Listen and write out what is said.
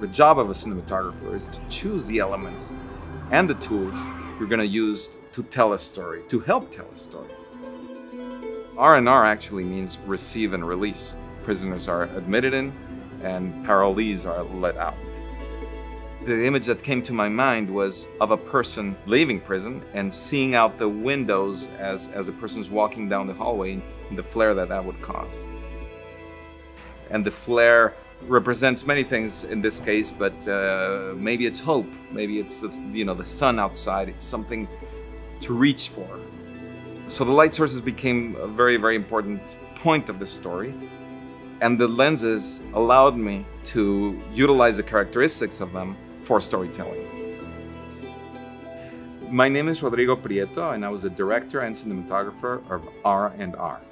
The job of a cinematographer is to choose the elements and the tools you're going to use to tell a story, to help tell a story. R&R actually means receive and release. Prisoners are admitted in and parolees are let out. The image that came to my mind was of a person leaving prison and seeing out the windows as a person's walking down the hallway and the flare that would cause. And the flare represents many things in this case, but maybe it's hope, maybe it's the sun outside, it's something to reach for. So the light sources became a very, very important point of the story. And the lenses allowed me to utilize the characteristics of them for storytelling. My name is Rodrigo Prieto, and I was the director and cinematographer of R&R.